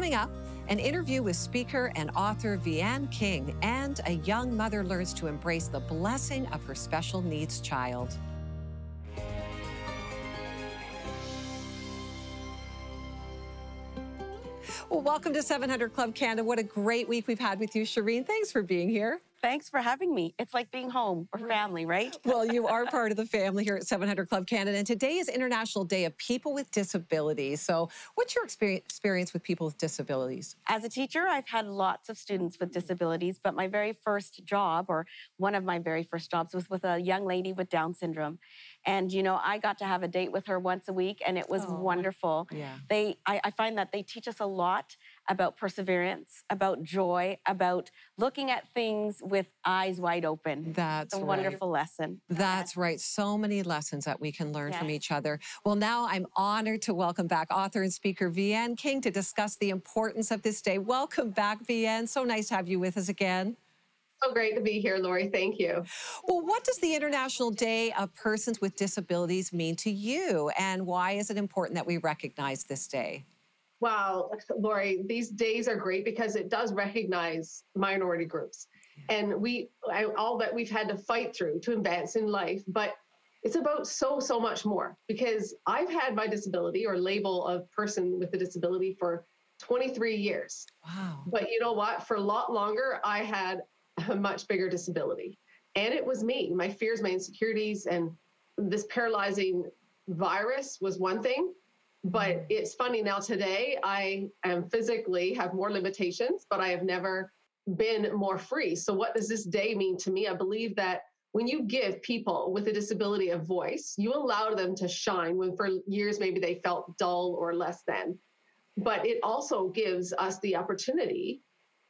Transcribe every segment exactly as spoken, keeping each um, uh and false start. Coming up, an interview with speaker and author Vahen King, and a young mother learns to embrace the blessing of her special needs child. Well, welcome to seven hundred Club Canada. What a great week we've had with you, Shireen. Thanks for being here. Thanks for having me. It's like being home or family, right? Well, you are part of the family here at seven hundred Club Canada, and today is International Day of People with Disabilities. So what's your experience with people with disabilities? As a teacher, I've had lots of students with disabilities, but my very first job, or one of my very first jobs, was with a young lady with Down syndrome. And, you know, I got to have a date with her once a week, and it was oh, wonderful. Yeah. They, I, I find that they teach us a lot about perseverance, about joy, about looking at things with eyes wide open. That's right. It's a wonderful lesson. That's right. So many lessons that we can learn yes. from each other. Well, now I'm honored to welcome back author and speaker Vahen King to discuss the importance of this day. Welcome back, Vahen. So nice to have you with us again. So great to be here, Lori. Thank you. Well, what does the International Day of Persons with Disabilities mean to you, and why is it important that we recognize this day? Wow, Lori, these days are great because it does recognize minority groups and we all that we've had to fight through to advance in life, but it's about so, so much more, because I've had my disability or label of person with a disability for twenty-three years. Wow. But you know what? For a lot longer, I had a much bigger disability, and it was me, my fears, my insecurities, and this paralyzing virus was one thing. But it's funny now today, I am physically have more limitations, but I have never been more free. So what does this day mean to me? I believe that when you give people with a disability a voice, you allow them to shine when for years maybe they felt dull or less than. But it also gives us the opportunity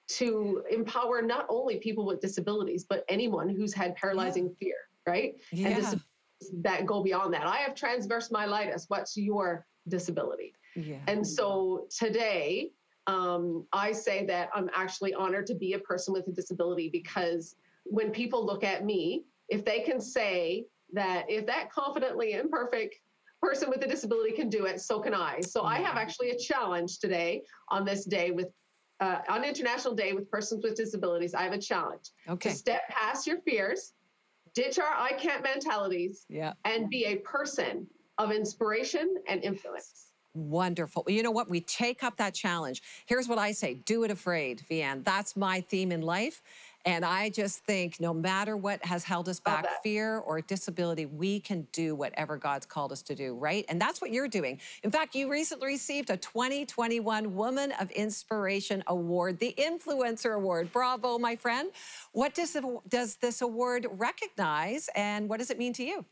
to empower not only people with disabilities, but anyone who's had paralyzing fear, right? Yeah. And disabilities that go beyond that. I have transverse myelitis. What's your disability? Yeah. And so today, um, I say that I'm actually honored to be a person with a disability, because when people look at me, if they can say that if that confidently imperfect person with a disability can do it, so can I. So yeah. I have actually a challenge today on this day with uh, on International Day with Persons with Disabilities. I have a challenge okay. to step past your fears, ditch our I can't mentalities, yeah. and be a person of inspiration and influence. Wonderful. Well, you know what? We take up that challenge. Here's what I say. Do it afraid, Vahen. That's my theme in life. And I just think no matter what has held us back, fear or disability, we can do whatever God's called us to do, right? And that's what you're doing. In fact, you recently received a twenty twenty-one Woman of Inspiration Award, the Influencer Award. Bravo, my friend. What does, does this award recognize, and what does it mean to you?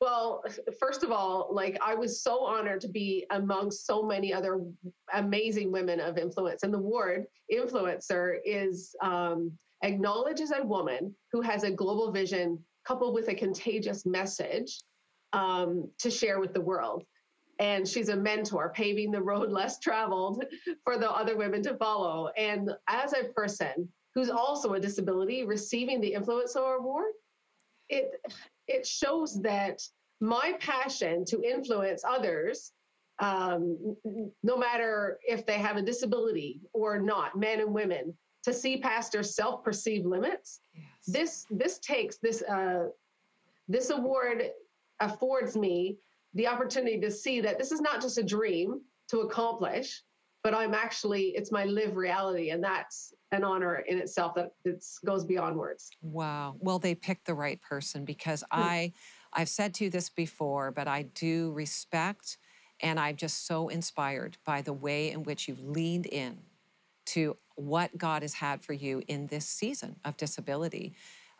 Well, first of all, like, I was so honored to be among so many other amazing women of influence. And the award, Influencer, is um, acknowledges a woman who has a global vision coupled with a contagious message um, to share with the world. And she's a mentor, paving the road less traveled for the other women to follow. And as a person who's also a disability, receiving the Influencer Award, it... It shows that my passion to influence others, um, no matter if they have a disability or not, men and women, to see past their self-perceived limits. Yes. This this takes this uh, this award affords me the opportunity to see that this is not just a dream to accomplish, but I'm actually it's my lived reality, and that's an honor in itself that it goes beyond words. Wow. Well, they picked the right person, because I, I've said to you this before, but I do respect, and I'm just so inspired by the way in which you've leaned in to what God has had for you in this season of disability.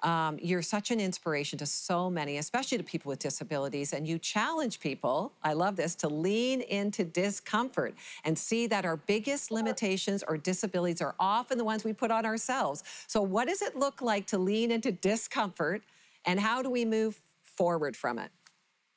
Um, you're such an inspiration to so many, especially to people with disabilities, and you challenge people, I love this, to lean into discomfort and see that our biggest limitations or disabilities are often the ones we put on ourselves. So what does it look like to lean into discomfort, and how do we move forward from it?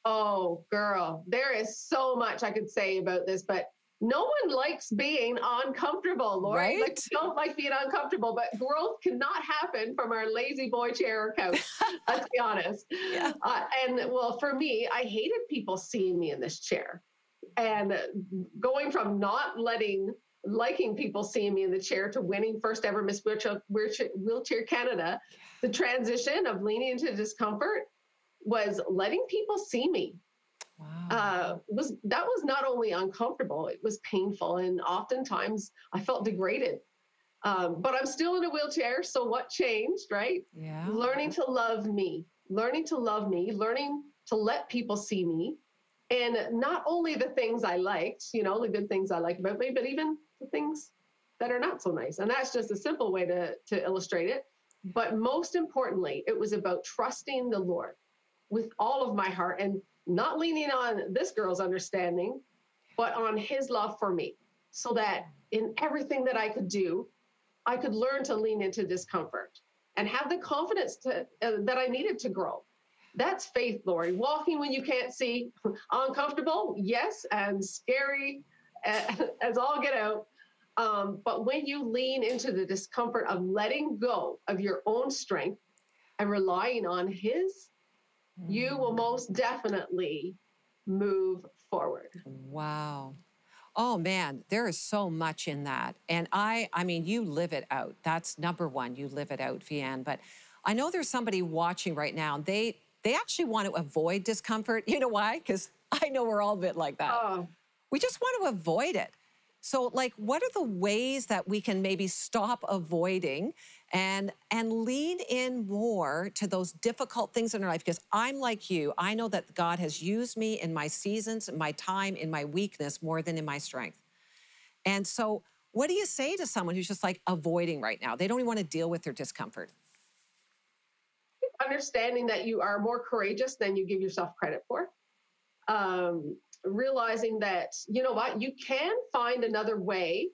Oh, girl, there is so much I could say about this, but no one likes being uncomfortable, Lori. Right? Like, we don't like being uncomfortable, but growth cannot happen from our lazy boy chair or couch, let's be honest. Yeah. Uh, and well, for me, I hated people seeing me in this chair. And going from not letting liking people seeing me in the chair to winning first ever Miss Wheelchair, Wheelchair Canada, the transition of leaning into discomfort was letting people see me. Wow. Uh, was, that was not only uncomfortable, it was painful. And oftentimes I felt degraded. Um, but I'm still in a wheelchair, so what changed, right? Yeah. Learning to love me, learning to love me, learning to let people see me. And not only the things I liked, you know, the good things I like about me, but even the things that are not so nice. And that's just a simple way to, to illustrate it. But most importantly, it was about trusting the Lord with all of my heart and not leaning on this girl's understanding, but on his love for me, so that in everything that I could do, I could learn to lean into discomfort and have the confidence to, uh, that I needed to grow. That's faith, Lori. Walking when you can't see, uncomfortable, yes, and scary as all get out. Um, but when you lean into the discomfort of letting go of your own strength and relying on his, mm. you will most definitely move forward. Wow. Oh, man, there is so much in that. And I, I mean, you live it out. That's number one. You live it out, Vahen. But I know there's somebody watching right now. They they actually want to avoid discomfort. You know why? Because I know we're all a bit like that. Oh. We just want to avoid it. So, like, what are the ways that we can maybe stop avoiding and, and lean in more to those difficult things in our life? Because I'm like you. I know that God has used me in my seasons, in my time, in my weakness, more than in my strength. And so what do you say to someone who's just, like, avoiding right now? They don't even want to deal with their discomfort. Understanding that you are more courageous than you give yourself credit for. Um, realizing that, you know what, you can find another way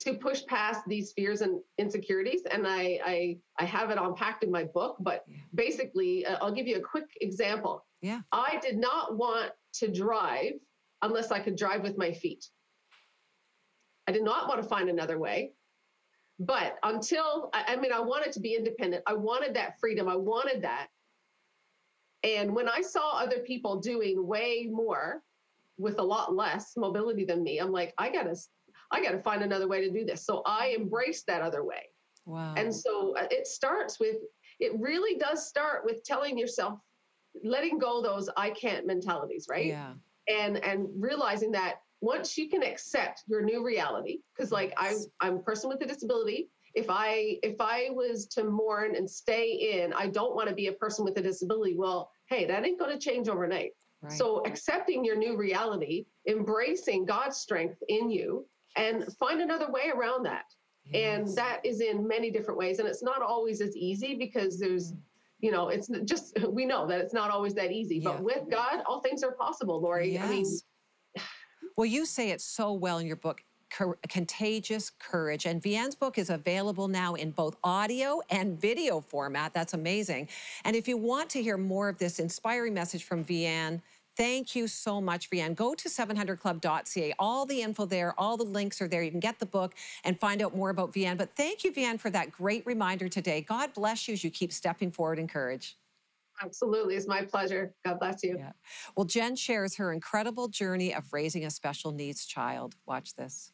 to push past these fears and insecurities. And I, I, I have it unpacked in my book, but yeah. basically uh, I'll give you a quick example. Yeah. I did not want to drive unless I could drive with my feet. I did not want to find another way. But until, I mean, I wanted to be independent. I wanted that freedom. I wanted that. And when I saw other people doing way more with a lot less mobility than me, I'm like, I gotta, I gotta find another way to do this. So I embraced that other way. Wow. And so it starts with, it really does start with telling yourself, letting go those I can't mentalities, right? Yeah. And, and realizing that once you can accept your new reality, because like I, I'm a person with a disability. If I if I was to mourn and stay in, I don't want to be a person with a disability. Well, hey, that ain't going to change overnight. Right. So accepting your new reality, embracing God's strength in you, and find another way around that. Yes. And that is in many different ways. And it's not always as easy because there's, you know, it's just, we know that it's not always that easy. Yeah. But with God, all things are possible, Lori. Yes. I mean, well, you say it so well in your book, Contagious Courage. And Vahen's book is available now in both audio and video format. That's amazing. And if you want to hear more of this inspiring message from Vahen, thank you so much, Vahen. Go to seven hundred club dot c a. All the info there, all the links are there. You can get the book and find out more about Vahen. But thank you, Vahen, for that great reminder today. God bless you as you keep stepping forward in courage. Absolutely. It's my pleasure. God bless you. Yeah. Well, Jen shares her incredible journey of raising a special needs child. Watch this.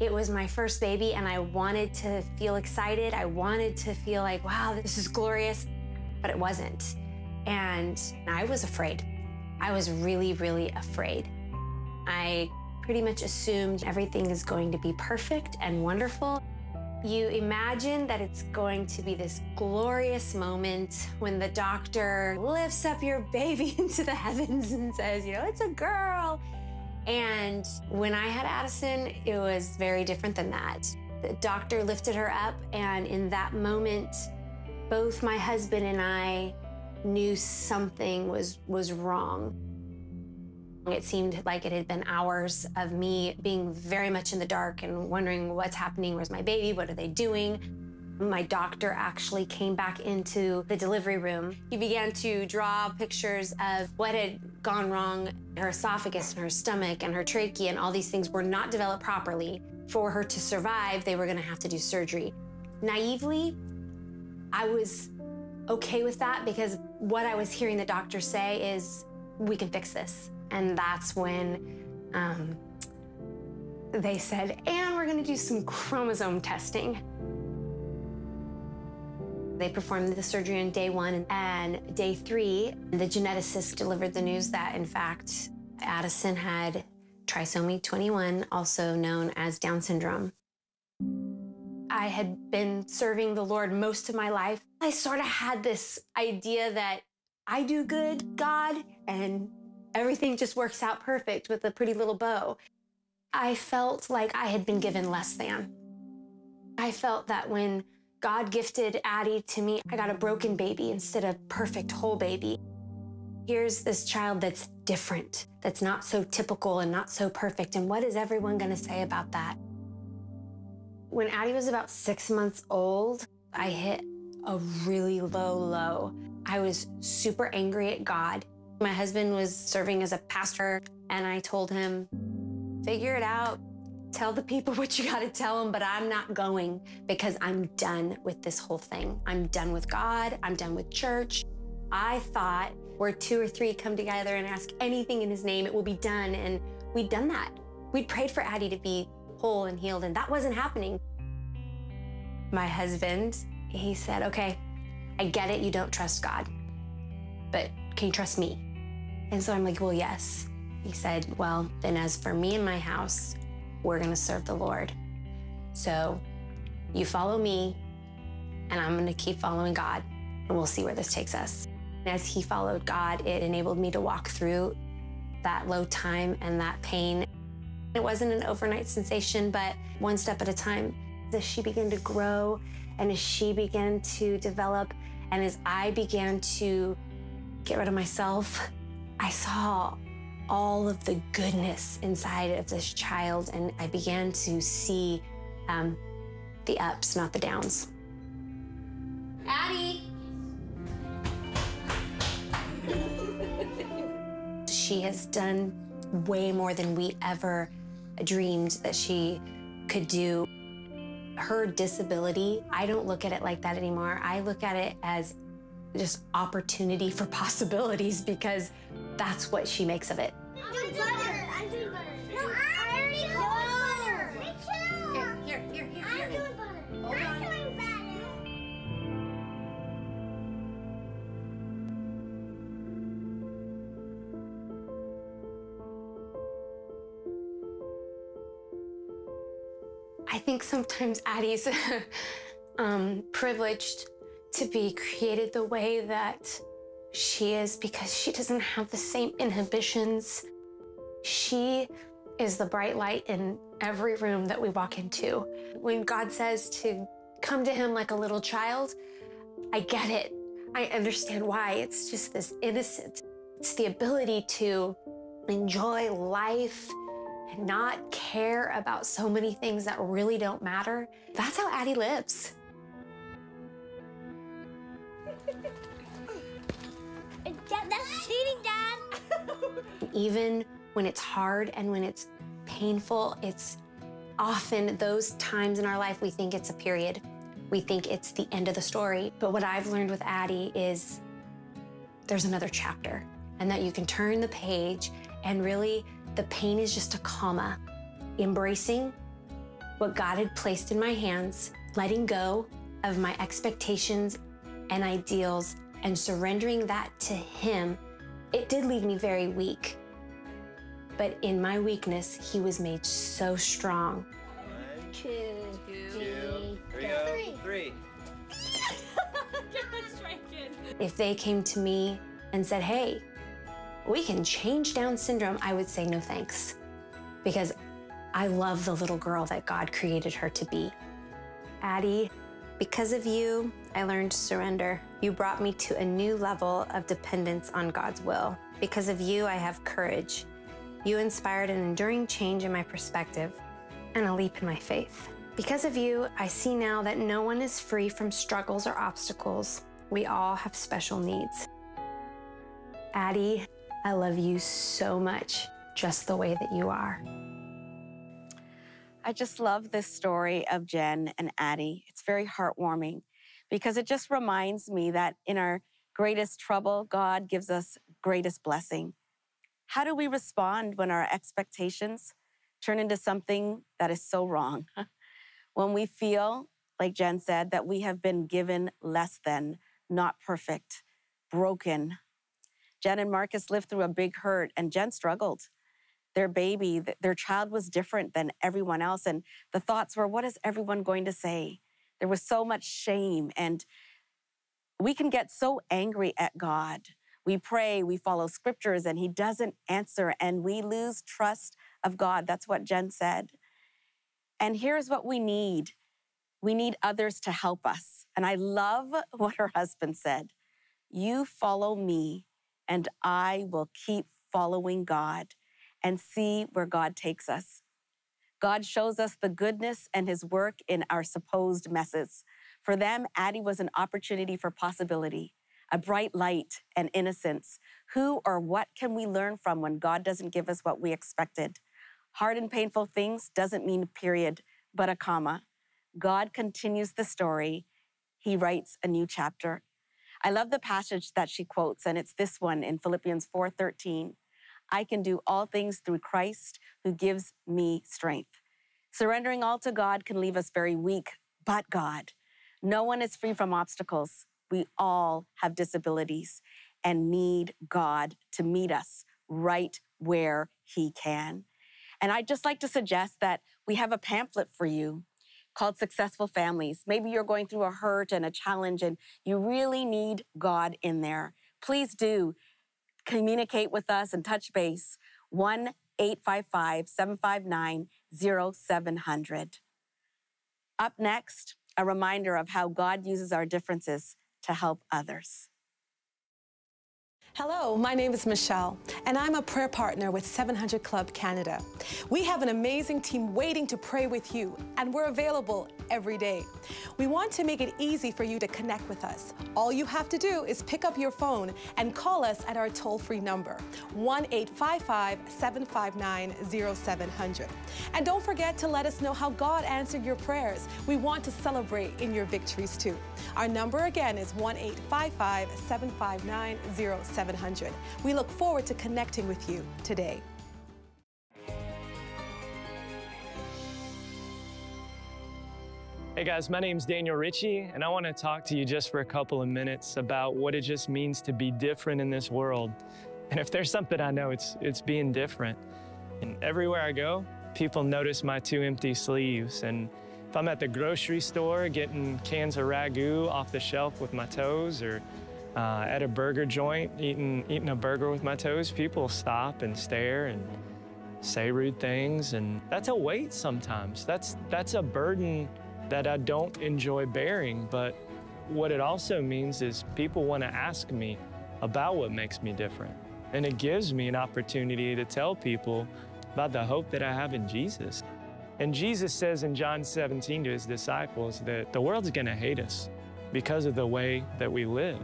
It was my first baby and I wanted to feel excited. I wanted to feel like, wow, this is glorious, but it wasn't. And I was afraid. I was really, really afraid. I pretty much assumed everything is going to be perfect and wonderful. You imagine that it's going to be this glorious moment when the doctor lifts up your baby into the heavens and says, you know, it's a girl. And when I had Addison, it was very different than that. The doctor lifted her up, and in that moment, both my husband and I knew something was, was wrong. It seemed like it had been hours of me being very much in the dark and wondering what's happening, where's my baby, what are they doing? My doctor actually came back into the delivery room. He began to draw pictures of what had gone wrong. Her esophagus and her stomach and her trachea and all these things were not developed properly. For her to survive, they were going to have to do surgery. Naively, I was okay with that because what I was hearing the doctor say is, we can fix this. And that's when um, they said, and we're gonna do some chromosome testing. They performed the surgery on day one, and day three, the geneticist delivered the news that, in fact, Addison had trisomy twenty-one, also known as Down syndrome. I had been serving the Lord most of my life. I sort of had this idea that I do good, God, and everything just works out perfect with a pretty little bow. I felt like I had been given less than. I felt that when God gifted Addie to me, I got a broken baby instead of perfect whole baby. Here's this child that's different, that's not so typical and not so perfect, and what is everyone gonna say about that? When Addie was about six months old, I hit a really low low. I was super angry at God. My husband was serving as a pastor, and I told him, figure it out. Tell the people what you gotta tell them, but I'm not going because I'm done with this whole thing. I'm done with God, I'm done with church. I thought where two or three come together and ask anything in his name, it will be done, and we'd done that. We'd prayed for Addie to be whole and healed, and that wasn't happening. My husband, he said, okay, I get it, you don't trust God, but can you trust me? And so I'm like, well, yes. He said, well, then as for me and my house, we're gonna serve the Lord. So you follow me, and I'm gonna keep following God, and we'll see where this takes us. As he followed God, it enabled me to walk through that low time and that pain. It wasn't an overnight sensation, but one step at a time. As she began to grow, and as she began to develop, and as I began to get rid of myself, I saw all of the goodness inside of this child, and I began to see um, the ups, not the downs. Addie! She has done way more than we ever dreamed that she could do. Her disability, I don't look at it like that anymore. I look at it as just opportunity for possibilities, because that's what she makes of it. I'm doing butter. I'm doing butter. No, I'm doing butter. Me too. Here, here, here, here. I'm doing butter. Hold on. I'm doing butter. I think sometimes Addie's um, privileged to be created the way that she is, because she doesn't have the same inhibitions. She is the bright light in every room that we walk into. When God says to come to him like a little child, I get it. I understand why. It's just this innocence. It's the ability to enjoy life and not care about so many things that really don't matter. That's how Addie lives. That's cheating, Dad. Even when it's hard and when it's painful, it's often those times in our life we think it's a period. We think it's the end of the story. But what I've learned with Addie is there's another chapter, and that you can turn the page, and really the pain is just a comma. Embracing what God had placed in my hands, letting go of my expectations and ideals, and surrendering that to him. It did leave me very weak, but in my weakness, he was made so strong. One, two, two, two three, three. three. three. If they came to me and said, hey, we can change Down syndrome, I would say no thanks, because I love the little girl that God created her to be. Addie, because of you, I learned to surrender. You brought me to a new level of dependence on God's will. Because of you, I have courage. You inspired an enduring change in my perspective and a leap in my faith. Because of you, I see now that no one is free from struggles or obstacles. We all have special needs. Addie, I love you so much, just the way that you are. I just love this story of Jen and Addie. It's very heartwarming, because it just reminds me that in our greatest trouble, God gives us greatest blessing. How do we respond when our expectations turn into something that is so wrong. When we feel, like Jen said, that we have been given less than, not perfect, broken. Jen and Marcus lived through a big hurt, and Jen struggled. Their baby, their child was different than everyone else, and the thoughts were, what is everyone going to say? There was so much shame, and we can get so angry at God. We pray, we follow scriptures, and he doesn't answer, and we lose trust of God. That's what Jen said. And here's what we need. We need others to help us. And I love what her husband said. You follow me, and I will keep following God and see where God takes us. God shows us the goodness and his work in our supposed messes. For them, Addie was an opportunity for possibility, a bright light and innocence. Who or what can we learn from when God doesn't give us what we expected? Hard and painful things doesn't mean period, but a comma. God continues the story. He writes a new chapter. I love the passage that she quotes, and it's this one in Philippians four thirteen. I can do all things through Christ who gives me strength. Surrendering all to God can leave us very weak, but God. No one is free from obstacles. We all have disabilities and need God to meet us right where he can. And I'd just like to suggest that we have a pamphlet for you called Successful Families. Maybe you're going through a hurt and a challenge and you really need God in there. Please do communicate with us and touch base. one eight five five, seven five nine, zero seven zero zero. Up next, a reminder of how God uses our differences to help others. Hello, my name is Michelle, and I'm a prayer partner with seven hundred Club Canada. We have an amazing team waiting to pray with you, and we're available every day. We want to make it easy for you to connect with us. All you have to do is pick up your phone and call us at our toll-free number, one eight five five, seven five nine, zero seven zero zero. And don't forget to let us know how God answered your prayers. We want to celebrate in your victories too. Our number again is one eight five five, seven five nine, zero seven zero zero. We look forward to connecting with you today. Hey guys, my name's Daniel Ritchie, and I want to talk to you just for a couple of minutes about what it just means to be different in this world. And if there's something I know, it's, it's being different. And everywhere I go, people notice my two empty sleeves. And if I'm at the grocery store getting cans of ragu off the shelf with my toes, or Uh, at a burger joint, eating, eating a burger with my toes, people stop and stare and say rude things, and that's a weight sometimes. That's, that's a burden that I don't enjoy bearing, but what it also means is people want to ask me about what makes me different, and it gives me an opportunity to tell people about the hope that I have in Jesus. And Jesus says in John seventeen to his disciples that the world's going to hate us because of the way that we live.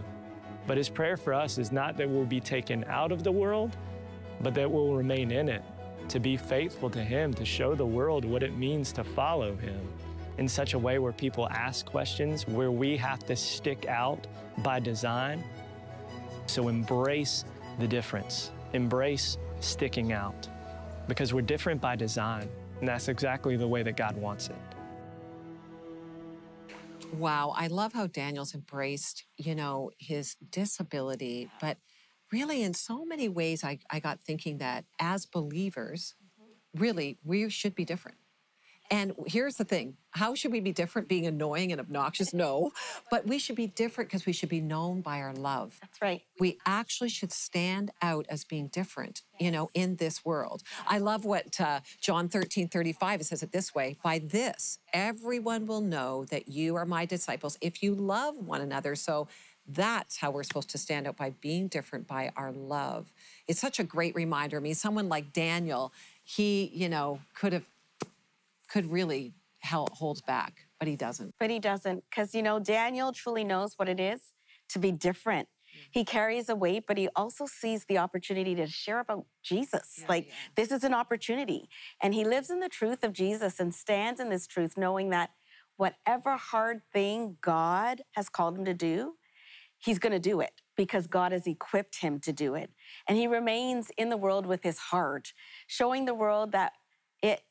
But his prayer for us is not that we'll be taken out of the world, but that we'll remain in it, to be faithful to him, to show the world what it means to follow him in such a way where people ask questions, where we have to stick out by design. So embrace the difference, embrace sticking out, because we're different by design, and that's exactly the way that God wants it. Wow, I love how Daniel's embraced, you know, his disability, but really in so many ways, I, I got thinking that as believers, really, we should be different. And here's the thing, how should we be different? Being annoying and obnoxious? No, but we should be different because we should be known by our love. That's right. We actually should stand out as being different, yes, you know, in this world. I love what uh, John thirteen thirty-five, it says it this way, by this, everyone will know that you are my disciples if you love one another. So that's how we're supposed to stand out, by being different, by our love. It's such a great reminder. I mean, someone like Daniel, he, you know, could have could really hold back, but he doesn't. But he doesn't, because, you know, Daniel truly knows what it is to be different. Mm. He carries a weight, but he also sees the opportunity to share about Jesus. Yeah, like, yeah. This is an opportunity. And he lives in the truth of Jesus and stands in this truth, knowing that whatever hard thing God has called him to do, he's going to do it because God has equipped him to do it. And he remains in the world with his heart, showing the world that it,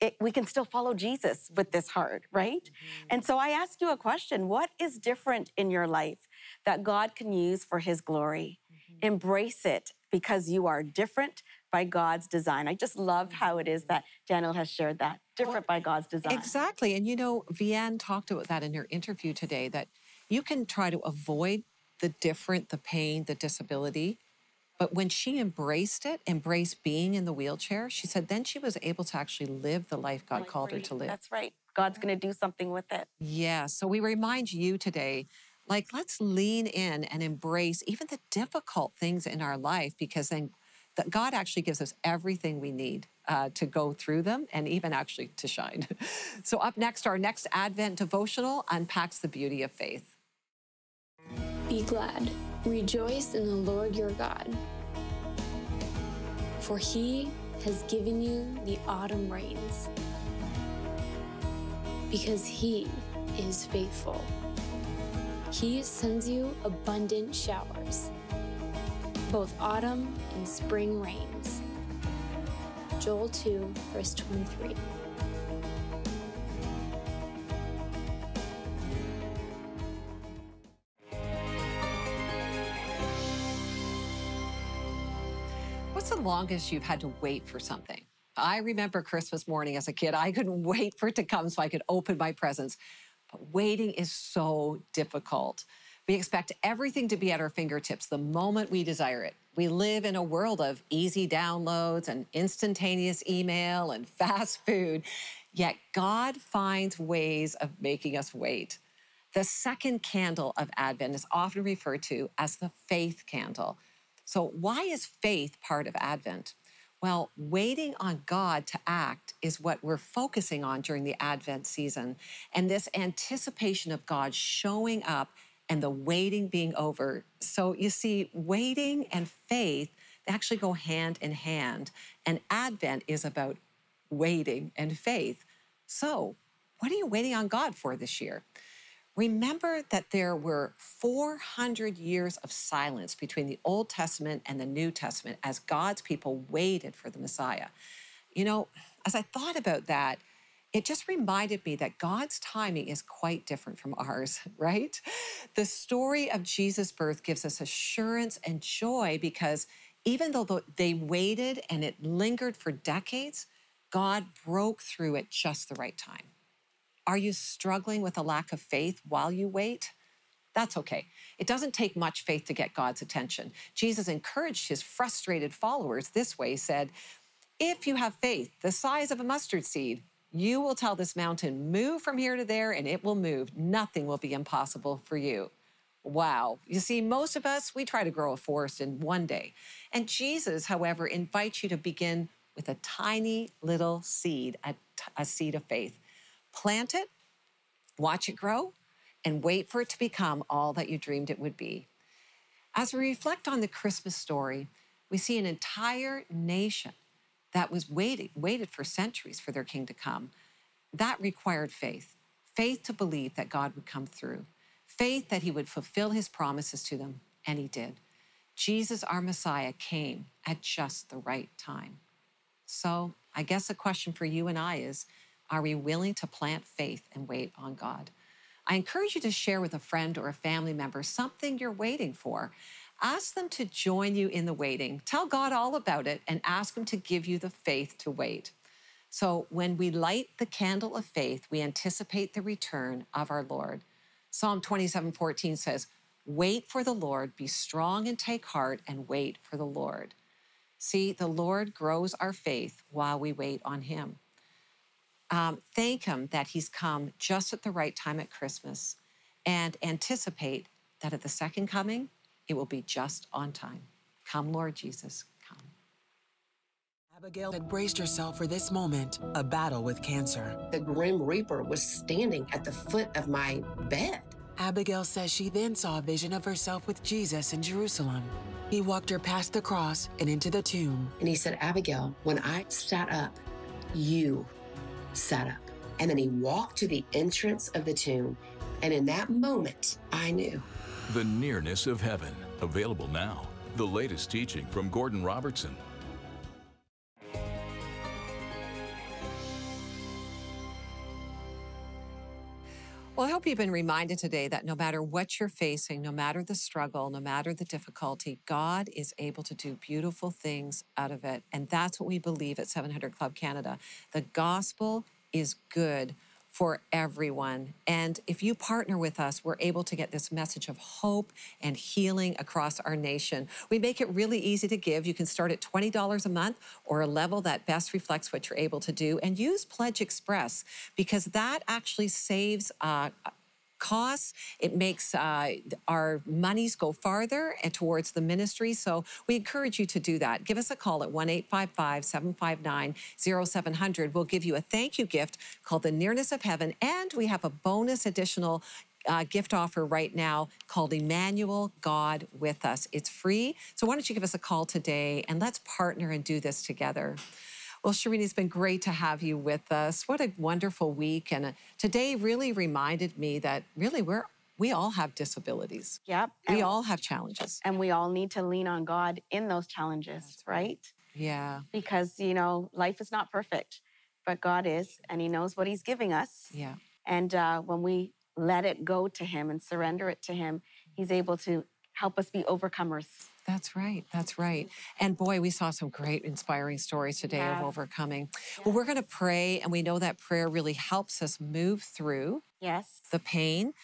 it, we can still follow Jesus with this heart, right? Mm-hmm. And so I ask you a question. What is different in your life that God can use for his glory? Mm-hmm. Embrace it, because you are different by God's design. I just love how it is that Daniel has shared that. Different well, by God's design. Exactly. And you know, Vahen talked about that in her interview today, that you can try to avoid the different, the pain, the disability. But when she embraced it, embraced being in the wheelchair, she said then she was able to actually live the life God called her to live. That's right. God's going to do something with it. Yeah. So we remind you today, like, let's lean in and embrace even the difficult things in our life, because then that God actually gives us everything we need uh, to go through them and even actually to shine. So up next, our next Advent devotional unpacks the beauty of faith. Be glad, rejoice in the Lord your God, for he has given you the autumn rains, because he is faithful. He sends you abundant showers, both autumn and spring rains. Joel two, verse twenty-three. What's the longest you've had to wait for something? I remember Christmas morning as a kid, I couldn't wait for it to come so I could open my presents. But waiting is so difficult. We expect everything to be at our fingertips the moment we desire it. We live in a world of easy downloads and instantaneous email and fast food, yet God finds ways of making us wait. The second candle of Advent is often referred to as the faith candle. So why is faith part of Advent? Well, waiting on God to act is what we're focusing on during the Advent season. And this anticipation of God showing up and the waiting being over. So you see, waiting and faith actually go hand in hand. And Advent is about waiting and faith. So what are you waiting on God for this year? Remember that there were four hundred years of silence between the Old Testament and the New Testament as God's people waited for the Messiah. You know, as I thought about that, it just reminded me that God's timing is quite different from ours, right? The story of Jesus' birth gives us assurance and joy, because even though they waited and it lingered for decades, God broke through at just the right time. Are you struggling with a lack of faith while you wait? That's okay. It doesn't take much faith to get God's attention. Jesus encouraged his frustrated followers this way. He said, if you have faith the size of a mustard seed, you will tell this mountain, move from here to there, and it will move. Nothing will be impossible for you. Wow. You see, most of us, we try to grow a forest in one day. And Jesus, however, invites you to begin with a tiny little seed, a, a seed of faith. Plant it, watch it grow, and wait for it to become all that you dreamed it would be. As we reflect on the Christmas story, we see an entire nation that was waiting, waited for centuries for their king to come. That required faith, faith to believe that God would come through, faith that he would fulfill his promises to them, and he did. Jesus, our Messiah, came at just the right time. So I guess the question for you and I is, are we willing to plant faith and wait on God? I encourage you to share with a friend or a family member something you're waiting for. Ask them to join you in the waiting. Tell God all about it and ask him to give you the faith to wait. So when we light the candle of faith, we anticipate the return of our Lord. Psalm twenty-seven fourteen says, wait for the Lord, be strong and take heart and wait for the Lord. See, the Lord grows our faith while we wait on him. Um, thank him that he's come just at the right time at Christmas, and anticipate that at the second coming, it will be just on time. Come, Lord Jesus, come. Abigail had braced herself for this moment, a battle with cancer. The Grim Reaper was standing at the foot of my bed. Abigail says she then saw a vision of herself with Jesus in Jerusalem. He walked her past the cross and into the tomb. And he said, Abigail, when I sat up, you sat up. And then he walked to the entrance of the tomb. And in that moment, I knew. The Nearness of Heaven, available now. The latest teaching from Gordon Robertson. Well, I hope you've been reminded today that no matter what you're facing, no matter the struggle, no matter the difficulty, God is able to do beautiful things out of it. And that's what we believe at seven hundred Club Canada. The gospel is good for everyone. And if you partner with us, we're able to get this message of hope and healing across our nation. We make it really easy to give. You can start at twenty dollars a month or a level that best reflects what you're able to do. And use Pledge Express, because that actually saves uh, costs. It makes uh, our monies go farther and towards the ministry. So we encourage you to do that. Give us a call at one eight five five, seven five nine, zero seven zero zero. We'll give you a thank you gift called The Nearness of Heaven. And we have a bonus additional uh, gift offer right now called Emmanuel, God with Us. It's free. So why don't you give us a call today, and let's partner and do this together. Well, Shereen, it's been great to have you with us. What a wonderful week. And today really reminded me that really we're, we all have disabilities. Yep. We all have challenges. And we all need to lean on God in those challenges, That's right. right? Yeah. Because, you know, life is not perfect, but God is, and he knows what he's giving us. Yeah. And uh, when we let it go to him and surrender it to him, he's able to help us be overcomers. That's right. That's right. And boy, we saw some great inspiring stories today yeah. of overcoming. Yeah. Well, we're going to pray, and we know that prayer really helps us move through yes. the pain.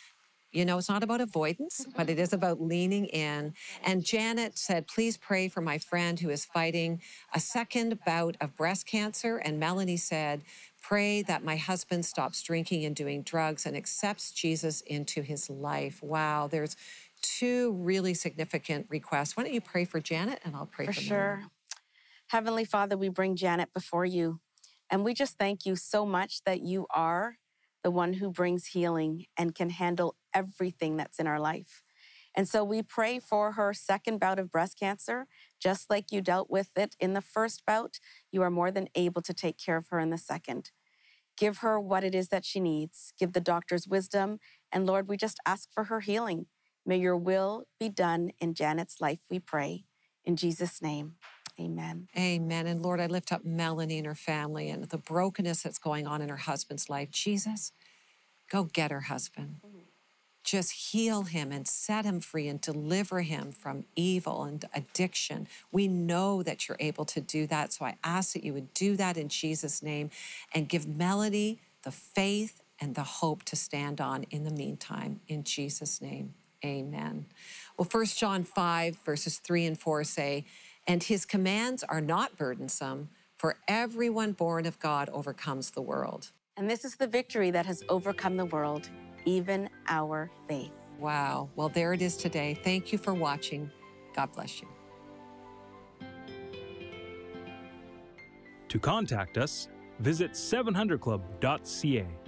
You know, it's not about avoidance, but it is about leaning in. And Janet said, please pray for my friend who is fighting a second bout of breast cancer. And Melanie said, pray that my husband stops drinking and doing drugs and accepts Jesus into his life. Wow, there's two really significant requests. Why don't you pray for Janet, and I'll pray for, for sure. Mary. Heavenly Father, we bring Janet before you, and we just thank you so much that you are the one who brings healing and can handle everything that's in our life. And so we pray for her second bout of breast cancer. Just like you dealt with it in the first bout, you are more than able to take care of her in the second. Give her what it is that she needs. Give the doctors wisdom. And Lord, we just ask for her healing. May your will be done in Janet's life, we pray. In Jesus' name, amen. Amen. And Lord, I lift up Melanie and her family and the brokenness that's going on in her husband's life. Jesus, go get her husband. Just heal him and set him free and deliver him from evil and addiction. We know that you're able to do that, so I ask that you would do that in Jesus' name, and give Melanie the faith and the hope to stand on in the meantime, in Jesus' name. Amen. Well, first John five, verses three and four say, and his commands are not burdensome, for everyone born of God overcomes the world. And this is the victory that has overcome the world, even our faith. Wow. Well, there it is today. Thank you for watching. God bless you. To contact us, visit seven hundred club dot c a.